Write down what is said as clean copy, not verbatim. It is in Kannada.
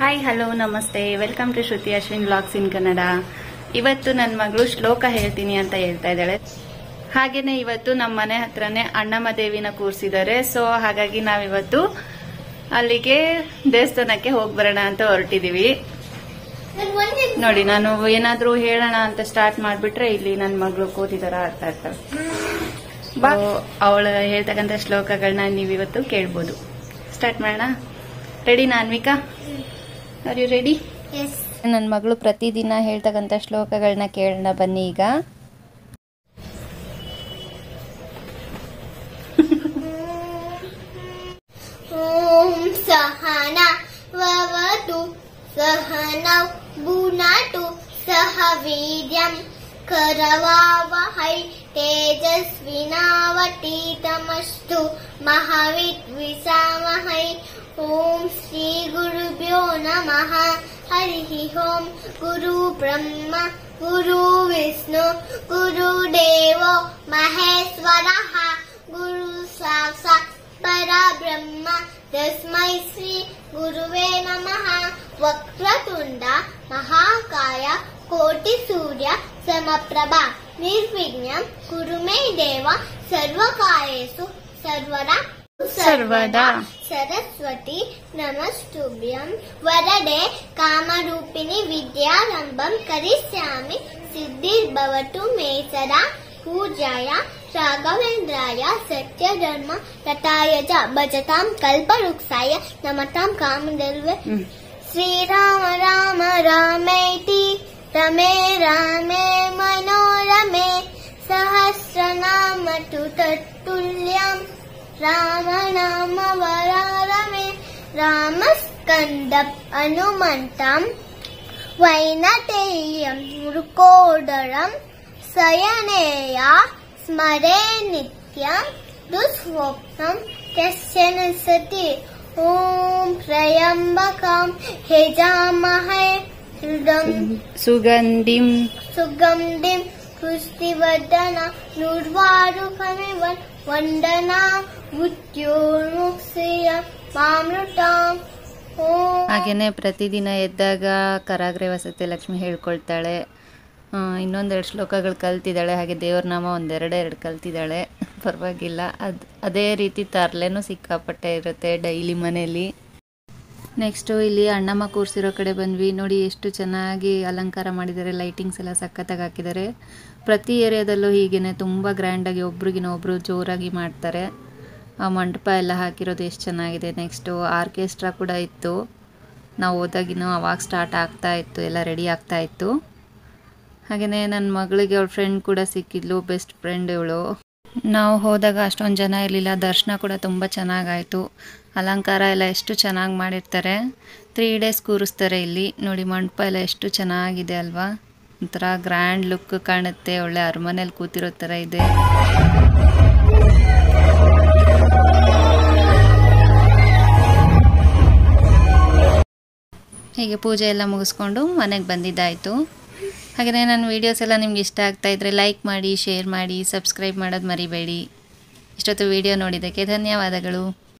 हाय हलो नमस्ते welcome to Shruti Ashwin vlogs in Kannada. इवत्तु नन्न मगळु श्लोक हेळ्तीनि अंत हेळ्ता इद्दाळे। ಹಾಗೇನೇ ಇವತ್ತು ನಮ್ಮ ಮನೆ ಹತ್ರನೇ ಅಣ್ಣಮ್ಮ ದೇವಿನ ಕೂರಿಸಿದ್ದಾರೆ. ಸೊ ಹಾಗಾಗಿ ನಾವಿವತ್ತು ಅಲ್ಲಿಗೆ ದೇವಸ್ಥಾನಕ್ಕೆ ಹೋಗಿ ಬರೋಣ ಅಂತ ಹೊರಟಿದೀವಿ. ನೋಡಿ ನಾನು ಏನಾದರೂ ಹೇಳೋಣ ಅಂತ ಸ್ಟಾರ್ಟ್ ಮಾಡಿಬಿಟ್ರೆ ಇಲ್ಲಿ ನನ್ನ ಮಗಳು ಕೂತಿದಾರ ಆಡ್ತಾ ಇರ್ತಾಳೆ. ಅವಳು ಹೇಳ್ತಕ್ಕಂತ ಶ್ಲೋಕಗಳನ್ನ ನೀವಿವತ್ತು ಕೇಳಬಹುದು. ಸ್ಟಾರ್ಟ್ ಮಾಡೋಣ. ರೆಡಿನಾ Anvika? Are you ready? Yes. ನನ್ನ ಮಗಳು ಪ್ರತಿದಿನ ಹೇಳ್ತಕ್ಕಂತ ಶ್ಲೋಕಗಳನ್ನ ಕೇಳೋಣ ಬನ್ನಿ ಈಗ. सहना ववतु सहनौ भुनतु सह वीर्यं करवावहै तेजस्विनावतीतमस्तु महाविद्विषावहै। ओम श्री गुरुभ्यो नमः। हरि ओम। गुरु ब्रह्मा गुरु विष्णु गुरुदेवो महेश्वरः। गुरु साक्षात् परब्रह्म तस्मै श्री गुरुवे नमः। वक्रतुंड महाकाय कोटिसूर्य समप्रभा निर्विघ्नं कुरु मे देव सर्वकार्येषु सर्वदा सर्वदा। सरस्वती नमस्तुभ्यं। वरदे कामरूपिणी विद्यारंभं करिष्यामि। सिद्धिर्भवतु मे सदा। पूजाया राघवेन्द्राय सत्यधर्म तथाय च भजतां कल्पवृक्षाय नमतां कामदेवे। श्रीराम राम रामेति रमे रामे मनोरमे। सहस्रनाम तु तत्तुल्यं राम नाम वरारमे। रामस्कन्दं हनुमन्तं वैनतेयं मृकोदरं सयनेया स्मरे नित्यं दुःस्वप्नं तस्य न सति। ॐ त्र्यम्बकं यजामहे सुगन्धिं पुष्टिवर्धनं उर्वारुकमिव वन्दनां मुद्योन्मुक्तिं मामृतां। ಹಾಗೇನೆ ಪ್ರತಿದಿನ ಎದ್ದಾಗ ಕರಾಗ್ರೆ ವಸತಿ ಲಕ್ಷ್ಮಿ ಹೇಳ್ಕೊಳ್ತಾಳೆ. ಇನ್ನೊಂದೆರಡು ಶ್ಲೋಕಗಳು ಕಲ್ತಿದ್ದಾಳೆ. ಹಾಗೆ ದೇವ್ರ ನಾಮ ಒಂದೆರಡೆರಡು ಕಲ್ತಿದ್ದಾಳೆ, ಪರವಾಗಿಲ್ಲ. ಅದೇ ರೀತಿ ತರಲೆನೂ ಸಿಕ್ಕಾಪಟ್ಟೆ ಇರುತ್ತೆ ಡೈಲಿ ಮನೆಯಲ್ಲಿ. ನೆಕ್ಸ್ಟು ಇಲ್ಲಿ ಅಣ್ಣಮ್ಮ ಕೂರಿಸಿರೋ ಕಡೆ ಬಂದ್ವಿ. ನೋಡಿ ಎಷ್ಟು ಚೆನ್ನಾಗಿ ಅಲಂಕಾರ ಮಾಡಿದ್ದಾರೆ, ಲೈಟಿಂಗ್ಸ್ ಎಲ್ಲ ಸಖತ್ತಾಗಿ ಹಾಕಿದ್ದಾರೆ. ಪ್ರತಿ ಏರಿಯಾದಲ್ಲೂ ಹೀಗೇನೆ ತುಂಬ ಗ್ರ್ಯಾಂಡಾಗಿ ಒಬ್ರಿಗಿನ ಒಬ್ಬರು ಜೋರಾಗಿ ಮಾಡ್ತಾರೆ. ಆ ಮಂಟಪ ಎಲ್ಲ ಹಾಕಿರೋದು ಎಷ್ಟು ಚೆನ್ನಾಗಿದೆ. ನೆಕ್ಸ್ಟು ಆರ್ಕೆಸ್ಟ್ರಾ ಕೂಡ ಇತ್ತು. ನಾವು ಹೋದಾಗಿನೂ ಅವಾಗ ಸ್ಟಾರ್ಟ್ ಆಗ್ತಾ ಇತ್ತು, ಎಲ್ಲ ರೆಡಿ ಆಗ್ತಾ ಇತ್ತು. ಹಾಗೆಯೇ ನನ್ನ ಮಗಳಿಗೆ ಅವಳ ಫ್ರೆಂಡ್ ಕೂಡ ಸಿಕ್ಕಿದ್ಲು, ಬೆಸ್ಟ್ ಫ್ರೆಂಡ್ ಇವಳು. ನಾವು ಹೋದಾಗ ಅಷ್ಟೊಂದು ಜನ ಇರಲಿಲ್ಲ. ದರ್ಶನ ಕೂಡ ತುಂಬ ಚೆನ್ನಾಗಾಯಿತು. ಅಲಂಕಾರ ಎಲ್ಲ ಎಷ್ಟು ಚೆನ್ನಾಗಿ ಮಾಡಿರ್ತಾರೆ. 3 days ಕೂರಿಸ್ತಾರೆ ಇಲ್ಲಿ. ನೋಡಿ ಮಂಟಪ ಎಲ್ಲ ಎಷ್ಟು ಚೆನ್ನಾಗಿದೆ ಅಲ್ವಾ, ಒಂಥರ ಗ್ರ್ಯಾಂಡ್ ಲುಕ್ ಕಾಣುತ್ತೆ. ಒಳ್ಳೆ ಅರಮನೆಯಲ್ಲಿ ಕೂತಿರೋ ಥರ ಇದೆ. ಹೀಗೆ ಪೂಜೆ ಎಲ್ಲ ಮುಗಿಸ್ಕೊಂಡು ಮನೆಗೆ ಬಂದಿದ್ದಾಯಿತು. ಹಾಗೆಯೇ ನನ್ನ ವೀಡಿಯೋಸ್ ಎಲ್ಲ ನಿಮ್ಗೆ ಇಷ್ಟ ಆಗ್ತಾಯಿದ್ರೆ ಲೈಕ್ ಮಾಡಿ, ಶೇರ್ ಮಾಡಿ, ಸಬ್ಸ್ಕ್ರೈಬ್ ಮಾಡೋದು ಮರಿಬೇಡಿ. ಇಷ್ಟೊತ್ತು ವೀಡಿಯೋ ನೋಡಿದ್ದಕ್ಕೆ ಧನ್ಯವಾದಗಳು.